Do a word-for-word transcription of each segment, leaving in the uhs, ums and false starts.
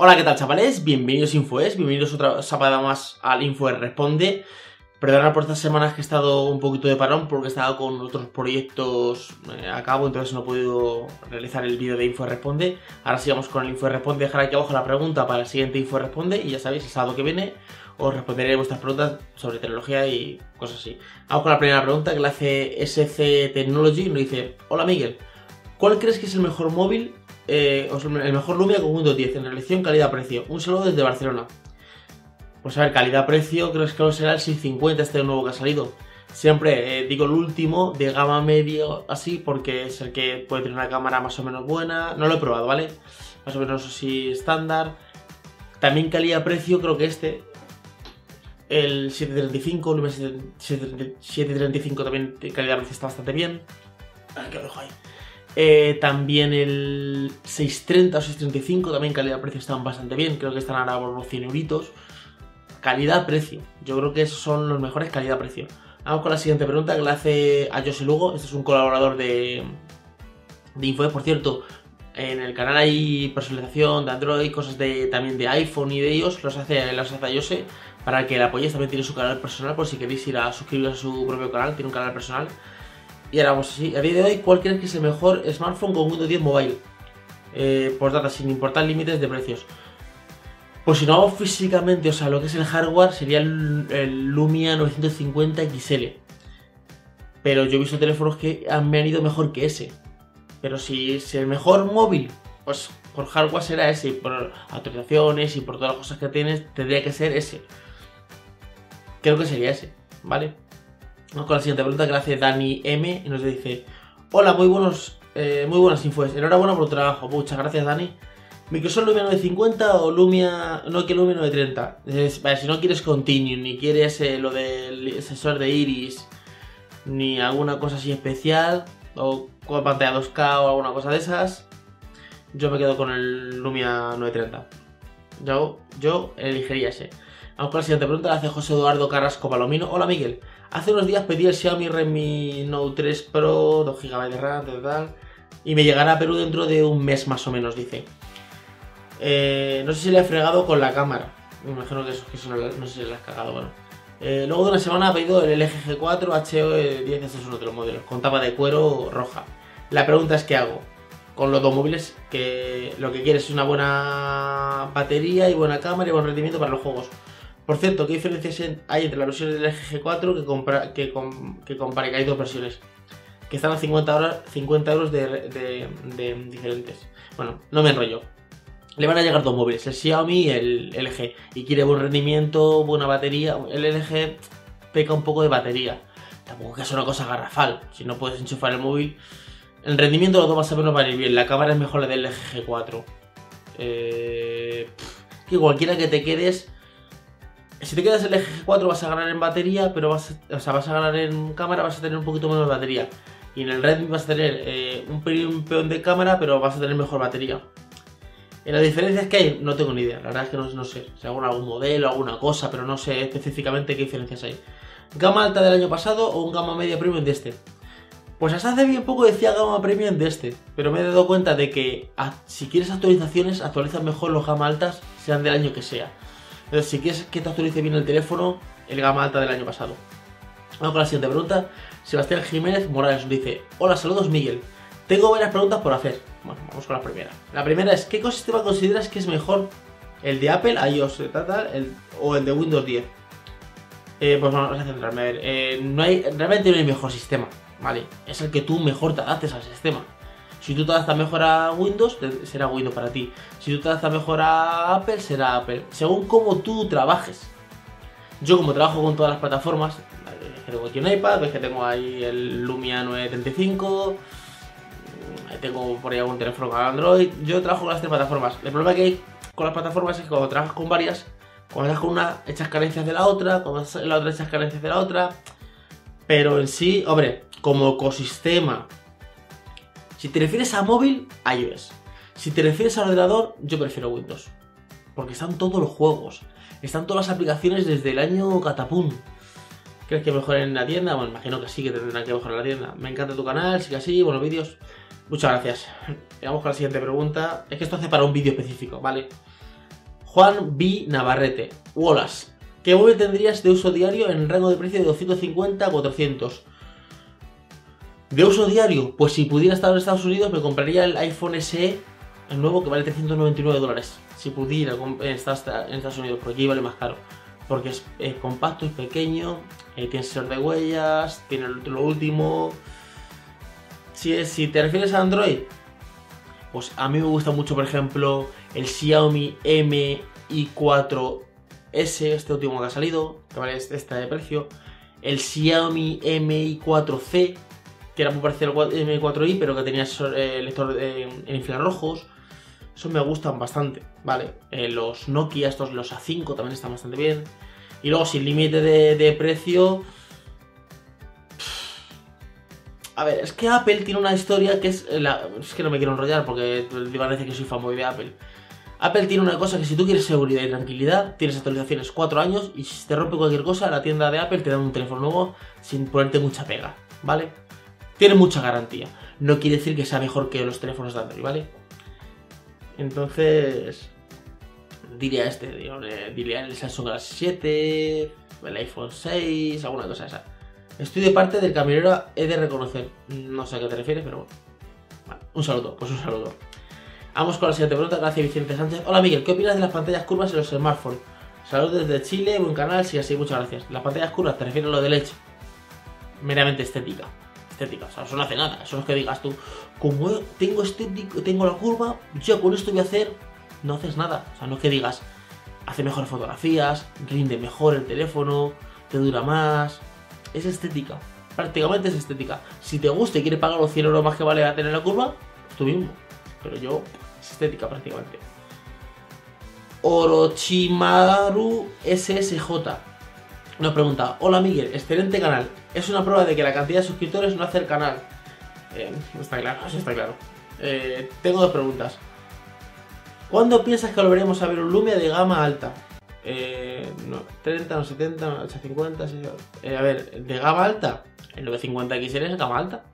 Hola, ¿qué tal, chavales? Bienvenidos a Infoes, bienvenidos otra semana más al Infoes Responde. Perdonad por estas semanas que he estado un poquito de parón porque he estado con otros proyectos a cabo, entonces no he podido realizar el vídeo de Infoes Responde. Ahora sí vamos con el Infoes Responde. Dejar aquí abajo la pregunta para el siguiente Infoes Responde y ya sabéis, el sábado que viene os responderé vuestras preguntas sobre tecnología y cosas así. Vamos con la primera pregunta que la hace S C Technology y nos dice: hola Miguel, ¿cuál crees que es el mejor móvil? Eh, el mejor Lumia con Windows diez en relación calidad-precio. Un saludo desde Barcelona. Pues a ver, calidad-precio creo que será el seis cincuenta, este nuevo que ha salido. Siempre eh, digo el último de gama medio así porque es el que puede tener una cámara más o menos buena. No lo he probado, ¿vale? Más o menos así estándar. También calidad-precio creo que este, el siete treinta y cinco, Lumia siete treinta y cinco también calidad-precio está bastante bien. Ay, qué rojo ahí. Eh, también el seiscientos treinta o seiscientos treinta y cinco, también calidad-precio están bastante bien. Creo que están ahora por los cien euritos. Calidad-precio, yo creo que esos son los mejores calidad-precio. Vamos con la siguiente pregunta que la hace a José Lugo. Este es un colaborador de, de Infoes, por cierto. En el canal hay personalización de Android, cosas de, también de iPhone y de iOS. Los hace, los hace a José para que la apoyéis. También tiene su canal personal por si queréis ir a suscribiros a su propio canal. Tiene un canal personal. Y ahora vamos así, a día de hoy, ¿cuál crees que es el mejor smartphone con Windows diez Mobile? Eh, por data, sin importar límites de precios. Pues si no hago físicamente, o sea, lo que es el hardware, sería el, el Lumia novecientos cincuenta equis ele. Pero yo he visto teléfonos que han, me han ido mejor que ese. Pero si es el mejor móvil, pues por hardware será ese. Por actualizaciones y por todas las cosas que tienes, tendría que ser ese. Creo que sería ese, ¿vale? Vamos con la siguiente pregunta que la hace Dani M y nos dice: hola, muy buenos, eh, muy buenas Infoes, enhorabuena por tu trabajo. Muchas gracias, Dani. ¿Microsoft Lumia novecientos cincuenta o Lumia, no, que Lumia novecientos treinta? Es, vale, si no quieres Continuum, ni quieres eh, lo del sensor de iris, ni alguna cosa así especial, o con pantalla dos K o alguna cosa de esas, yo me quedo con el Lumia novecientos treinta. Yo, yo elegiría ese. Vamos con la siguiente pregunta, la hace José Eduardo Carrasco Palomino. Hola Miguel, hace unos días pedí el Xiaomi Redmi Note tres Pro, dos gigas de RAM, tal, tal, y me llegará a Perú dentro de un mes más o menos, dice. Eh, no sé si le he fregado con la cámara, me imagino que eso, que eso no, no sé si le has cagado, bueno. Eh, luego de una semana ha pedido el L G G cuatro, H O diez, esos son otros modelos, con tapa de cuero roja. La pregunta es, ¿qué hago con los dos móviles? Que lo que quieres es una buena batería y buena cámara y buen rendimiento para los juegos. Por cierto, ¿qué diferencias hay entre las versiones del L G G cuatro que, compra, que, com, que compare que hay dos versiones? Que están a cincuenta euros de, de, de diferentes. Bueno, no me enrollo. Le van a llegar dos móviles, el Xiaomi y el L G. Y quiere buen rendimiento, buena batería. El L G peca un poco de batería. Tampoco que es una cosa garrafal. Si no puedes enchufar el móvil, el rendimiento los dos más o menos van a ir bien. La cámara es mejor la del L G G cuatro. Eh, que cualquiera que te quedes... Si te quedas el L G G cuatro vas a ganar en batería, pero vas a, o sea, vas a ganar en cámara, vas a tener un poquito menos de batería. Y en el Redmi vas a tener eh, un peón de cámara, pero vas a tener mejor batería. En las diferencias que hay, no tengo ni idea, la verdad es que no, no sé. Si hago algún modelo, alguna cosa, pero no sé específicamente qué diferencias hay. ¿Gama alta del año pasado o un gama media premium de este? Pues hasta hace bien poco decía gama premium de este, pero me he dado cuenta de que a, si quieres actualizaciones, actualizas mejor los gama altas, sean del año que sea. Entonces, si quieres que te actualice bien el teléfono, el gama alta del año pasado. Vamos con la siguiente pregunta. Sebastián Jiménez Morales nos dice: hola, saludos Miguel, tengo varias preguntas por hacer. Bueno, vamos con la primera. La primera es, ¿qué ecosistema consideras que es mejor? ¿El de Apple, iOS, tal, tal, el, o el de Windows diez? Eh, pues bueno, vamos a centrarme. A ver, eh, no hay, realmente no hay mejor sistema, ¿vale? Es el que tú mejor te adaptes al sistema. Si tú te adaptas mejor a Windows, será Windows para ti. Si tú te adaptas mejor a Apple, será Apple. Según cómo tú trabajes. Yo, como trabajo con todas las plataformas, es que tengo aquí un iPad, es que tengo ahí el Lumia novecientos treinta y cinco, tengo por ahí algún teléfono con Android. Yo trabajo con las tres plataformas. El problema que hay con las plataformas es que cuando trabajas con varias, cuando trabajas con una, echas carencias de la otra, cuando estás en la otra, echas carencias de la otra. Pero en sí, hombre, como ecosistema... Si te refieres a móvil, iOS. Si te refieres a ordenador, yo prefiero Windows. Porque están todos los juegos. Están todas las aplicaciones desde el año catapum. ¿Crees que mejoren la tienda? Bueno, imagino que sí, que tendrán que mejorar la tienda. Me encanta tu canal, sigue así, buenos vídeos. Muchas gracias. Vamos con la siguiente pregunta. Es que esto hace para un vídeo específico, ¿vale? Juan B. Navarrete. Wallace, ¿qué móvil tendrías de uso diario en el rango de precio de doscientos cincuenta a cuatrocientos? ¿De uso diario? Pues si pudiera estar en Estados Unidos me compraría el iPhone S E, el nuevo, que vale trescientos noventa y nueve dólares. Si pudiera en Estados Unidos, porque aquí vale más caro. Porque es, es compacto, es pequeño, eh, tiene sensor de huellas, tiene lo último. Si, es, si te refieres a Android, pues a mí me gusta mucho, por ejemplo, el Xiaomi Mi cuatro S, este último que ha salido, que vale este de precio. El Xiaomi Mi cuatro C, que era muy parecido al Mi cuatro i, pero que tenía eh, lector eh, en infrarrojos. Esos me gustan bastante, ¿vale? Eh, los Nokia, estos, los A cinco también están bastante bien. Y luego, sin límite de, de precio... A ver, es que Apple tiene una historia que es... La... Es que no me quiero enrollar porque te van a decir que soy fanboy de Apple. Apple tiene una cosa que si tú quieres seguridad y tranquilidad, tienes actualizaciones cuatro años y si te rompe cualquier cosa, la tienda de Apple te da un teléfono nuevo sin ponerte mucha pega, ¿vale? Tiene mucha garantía. No quiere decir que sea mejor que los teléfonos de Android, ¿vale? Entonces, diría este, diría el Samsung Galaxy siete, el iPhone seis, alguna cosa esa. Estoy de parte del camionero, he de reconocer. No sé a qué te refieres, pero bueno. Vale, un saludo, pues un saludo. Vamos con la siguiente pregunta, gracias Vicente Sánchez. Hola Miguel, ¿qué opinas de las pantallas curvas en los smartphones? Saludos desde Chile, buen canal, sí, así, muchas gracias. Las pantallas curvas, te refiero a lo de leche. Meramente estética. Estética, o sea, eso no hace nada, eso es que digas tú, como tengo estético, tengo la curva, yo con esto voy a hacer, no haces nada, o sea, no es que digas, hace mejores fotografías, rinde mejor el teléfono, te dura más, es estética, prácticamente es estética, si te gusta y quieres pagar los cien euros más que vale a tener la curva, pues tú mismo, pero yo, es estética prácticamente. Orochimaru S S J nos pregunta, hola Miguel, excelente canal, es una prueba de que la cantidad de suscriptores no hace el canal. Eh, está claro, eso está claro. Eh, tengo dos preguntas. ¿Cuándo piensas que volveremos a ver un Lumia de gama alta? Eh, no, treinta, no setenta, no ochocientos cincuenta, seiscientos... Eh, a ver, ¿de gama alta? El novecientos cincuenta X L es gama alta.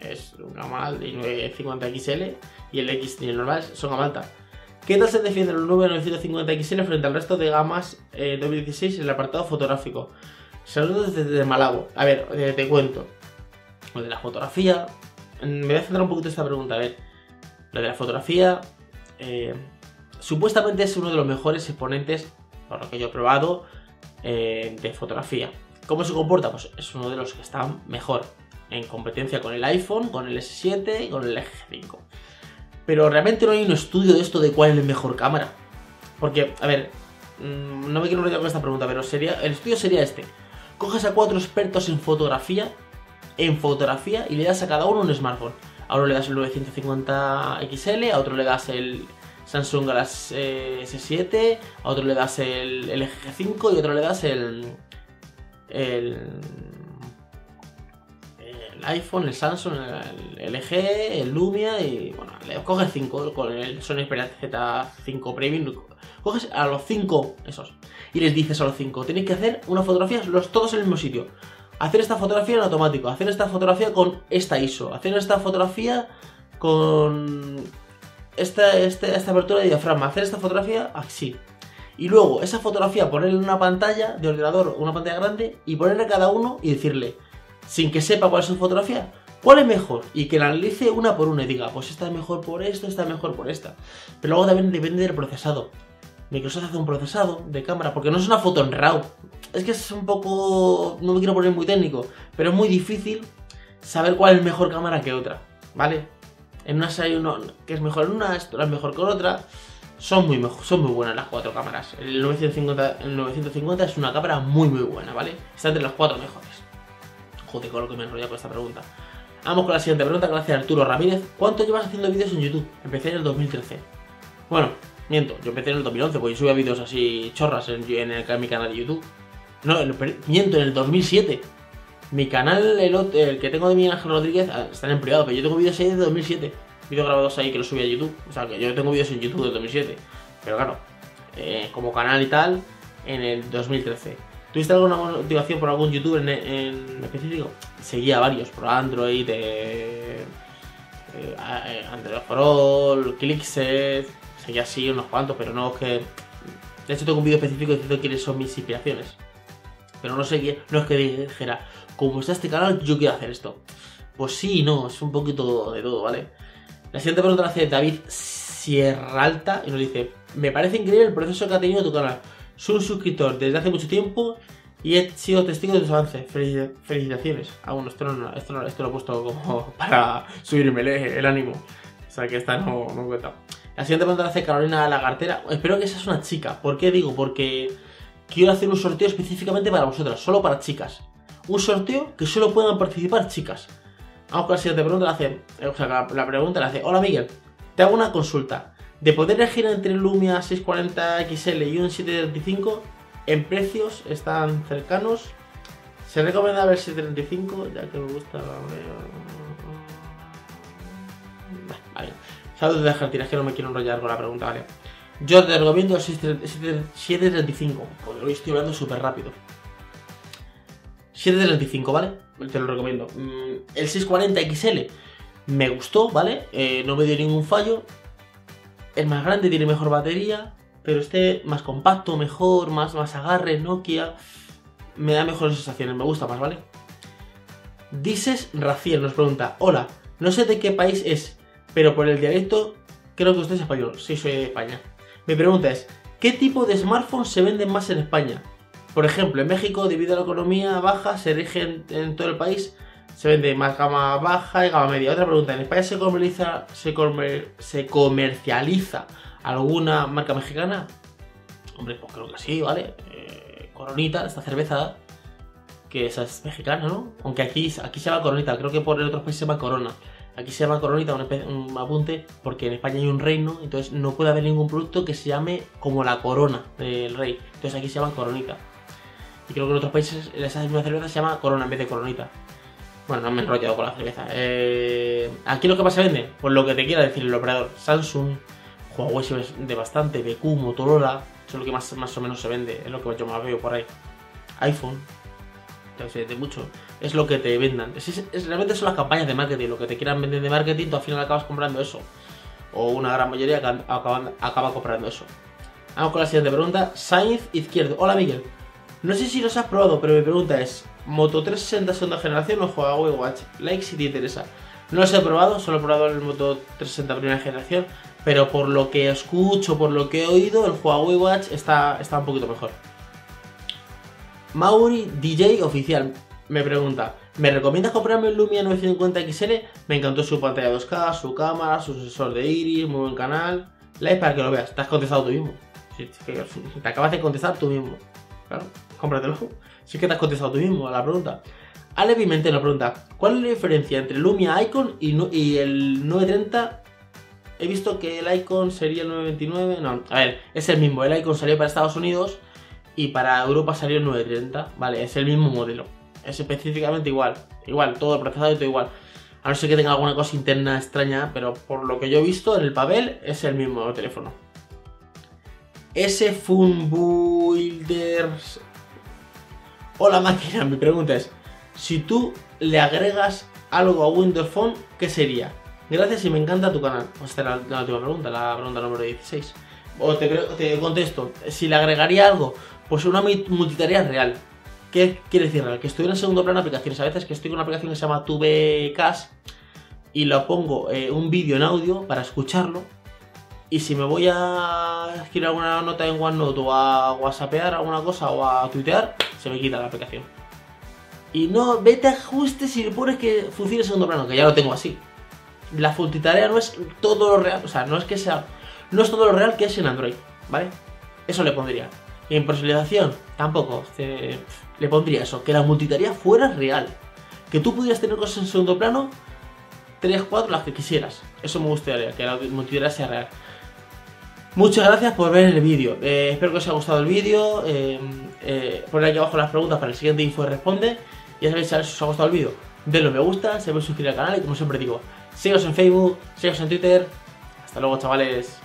Es gama alta y novecientos cincuenta X L y el X y el normal son gama alta. ¿Qué tal se defiende el Lumia novecientos cincuenta X L frente al resto de gamas eh, dos mil dieciséis en el apartado fotográfico? Saludos desde Malabo. A ver, eh, te cuento. Lo de la fotografía... Me voy a centrar un poquito esta pregunta. A ver, lo de la fotografía... Eh, supuestamente es uno de los mejores exponentes, por lo que yo he probado, eh, de fotografía. ¿Cómo se comporta? Pues es uno de los que está mejor. En competencia con el iPhone, con el S siete y con el G cinco. Pero realmente no hay un estudio de esto de cuál es la mejor cámara. Porque, a ver, no me quiero enrollar con esta pregunta, pero sería, el estudio sería este. Coges a cuatro expertos en fotografía, en fotografía, y le das a cada uno un smartphone. A uno le das el novecientos cincuenta X L, a otro le das el Samsung Galaxy S siete, a otro le das el L G G cinco y a otro le das el, el, el iPhone, el Samsung, el L G, el Lumia y bueno, le coges cinco con el Sony Xperia Z cinco Premium, coges a los cinco esos y les dices a los cinco, tenéis que hacer una fotografía los, todos en el mismo sitio, hacer esta fotografía en automático, hacer esta fotografía con esta I S O, hacer esta fotografía con esta, esta, esta apertura de diafragma, hacer esta fotografía así. Y luego esa fotografía ponerla en una pantalla de ordenador, una pantalla grande y ponerle a cada uno y decirle, sin que sepa cuál es su fotografía, cuál es mejor, y que la analice una por una y diga, pues esta es mejor por esto, esta es mejor por esta. Pero luego también depende del procesado. Microsoft hace un procesado de cámara, porque no es una foto en RAW. Es que es un poco... no me quiero poner muy técnico, pero es muy difícil saber cuál es mejor cámara que otra, ¿vale? En una hay uno que es mejor en una, esto es mejor con otra. Son muy, mejor, son muy buenas las cuatro cámaras. El novecientos cincuenta, el novecientos cincuenta es una cámara muy muy buena, ¿vale? Está entre las cuatro mejores. Joder, con lo que me he enrollado con esta pregunta. Vamos con la siguiente pregunta, gracias Arturo Ramírez. ¿Cuánto llevas haciendo vídeos en YouTube? Empecé en el dos mil trece. Bueno, miento, yo empecé en el dos mil once, porque yo subía vídeos así chorras en, en, el, en mi canal de YouTube. No, el, miento, en el dos mil siete. Mi canal, el, el que tengo de Miguel Ángel Rodríguez, están en privado, pero yo tengo vídeos ahí de dos mil siete. Vídeos grabados ahí que los subí a YouTube. O sea, que yo tengo vídeos en YouTube de dos mil siete. Pero claro, eh, como canal y tal, en el dos mil trece. ¿Tuviste alguna motivación por algún youtuber en, en específico? Seguía varios, por Android, eh, eh, Android For All, Clickset, seguía así unos cuantos, pero no es que De hecho tengo un vídeo específico diciendo quiénes son mis inspiraciones. Pero no sé, no es que dijera, como está este canal, yo quiero hacer esto. Pues sí, no, es un poquito de todo, ¿vale? La siguiente pregunta la hace David Sierra Alta y nos dice: me parece increíble el proceso que ha tenido tu canal. Soy un suscriptor desde hace mucho tiempo y he sido testigo de tus avances. Felicitaciones. Ah, bueno, esto, no, esto, no, esto lo he puesto como para subirme el ánimo. O sea que esta no, no cuenta. La siguiente pregunta la hace Carolina Lagartera. Espero que esa es una chica. ¿Por qué digo? Porque quiero hacer un sorteo específicamente para vosotras, solo para chicas. Un sorteo que solo puedan participar chicas. Vamos con la siguiente pregunta, la hace, o sea, la pregunta la hace: hola Miguel, te hago una consulta. De poder elegir entre Lumia seiscientos cuarenta X L y un setecientos treinta y cinco, en precios están cercanos. Se recomienda ver setecientos treinta y cinco, ya que me gusta la... Vale, saludos de Argentina, es que no me quiero enrollar con la pregunta, vale. Yo te recomiendo el setecientos treinta y cinco, porque hoy estoy hablando súper rápido. setecientos treinta y cinco, ¿vale? Te lo recomiendo. El seiscientos cuarenta X L me gustó, ¿vale? Eh, no me dio ningún fallo. Es más grande, tiene mejor batería, pero este más compacto, mejor, más, más agarre, Nokia. Me da mejores sensaciones, me gusta más, ¿vale? Dices Raciel nos pregunta: hola, no sé de qué país es, pero por el dialecto creo que usted es español. Sí, soy de España. Mi pregunta es: ¿qué tipo de smartphones se venden más en España? Por ejemplo, en México, debido a la economía baja, se rige en, en todo el país, se vende más gama baja y gama media. Otra pregunta, ¿en España se comercializa, se comer, se comercializa alguna marca mexicana? Hombre, pues creo que sí, ¿vale? Eh, Coronita, esta cerveza, que esa es mexicana, ¿no? Aunque aquí, aquí se llama Coronita, creo que por otros países se llama Corona. Aquí se llama Coronita, un, un apunte, porque en España hay un reino, entonces no puede haber ningún producto que se llame como la corona del rey. Entonces aquí se llama Coronita. Y creo que en otros países esa misma cerveza se llama Corona en vez de Coronita. Bueno, no me he enrollado con la cerveza. Eh, ¿Aquí lo que más se vende? Pues lo que te quiera decir el operador. Samsung, Huawei se vende bastante, B Q, Motorola, eso es lo que más, más o menos se vende, es lo que yo más veo por ahí. iPhone, se vende mucho, es lo que te vendan. Es, es, es, realmente son las campañas de marketing, lo que te quieran vender de marketing, tú al final acabas comprando eso. O una gran mayoría acaba, acaba comprando eso. Vamos con la siguiente pregunta. Sainz Izquierdo. Hola Miguel. No sé si los has probado, pero mi pregunta es: ¿Moto trescientos sesenta segunda generación o Huawei Watch? Like si te interesa. No los he probado, solo he probado el Moto trescientos sesenta primera generación, pero por lo que escucho, por lo que he oído, el Huawei Watch está, está un poquito mejor. Mauri D J Oficial me pregunta: ¿me recomiendas comprarme el Lumia novecientos cincuenta X L? Me encantó su pantalla dos K, su cámara, su sensor de iris, muy buen canal. Like para que lo veas. Te has contestado tú mismo. Te acabas de contestar tú mismo. Claro, cómpratelo. Si es que te has contestado tú mismo a la pregunta. Ale Pimentel nos pregunta: ¿cuál es la diferencia entre Lumia Icon y, no, y el novecientos treinta? He visto que el Icon sería el novecientos veintinueve. No, a ver, es el mismo. El Icon salió para Estados Unidos y para Europa salió el novecientos treinta. Vale, es el mismo modelo. Es específicamente igual. Igual, todo procesado y todo igual. A no ser que tenga alguna cosa interna extraña, pero por lo que yo he visto en el papel, es el mismo teléfono. S Funbuilders. Hola máquina, mi pregunta es: si tú le agregas algo a Windows Phone, ¿qué sería? Gracias y me encanta tu canal. Esta era la última pregunta, la pregunta número dieciséis. O te, te contesto, si le agregaría algo, pues una multitarea real. ¿Qué quiere decir real? Que estoy en el segundo plano de aplicaciones. A veces que estoy con una aplicación que se llama TubeCast y lo pongo eh, un vídeo en audio para escucharlo. Y si me voy a escribir alguna nota en OneNote o a whatsappear alguna cosa o a tuitear, se me quita la aplicación. Y no, vete a ajustes y le pones que funcione en segundo plano, que ya lo tengo así. La multitarea no es todo lo real, o sea, no es que sea, no es todo lo real que es en Android, ¿vale? Eso le pondría. Y en personalización, tampoco, eh, le pondría eso, que la multitarea fuera real. Que tú pudieras tener cosas en segundo plano, tres, cuatro, las que quisieras. Eso me gustaría, que la multitarea sea real. Muchas gracias por ver el vídeo, eh, espero que os haya gustado el vídeo, eh, eh, poned aquí abajo las preguntas para el siguiente Info Responde. Ya sabéis, si os ha gustado el vídeo, denle me gusta, se podéis suscribir al canal y como siempre digo, síguenos en Facebook, síguenos en Twitter, hasta luego chavales.